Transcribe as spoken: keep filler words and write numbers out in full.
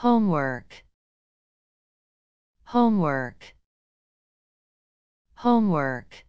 homework, homework, homework.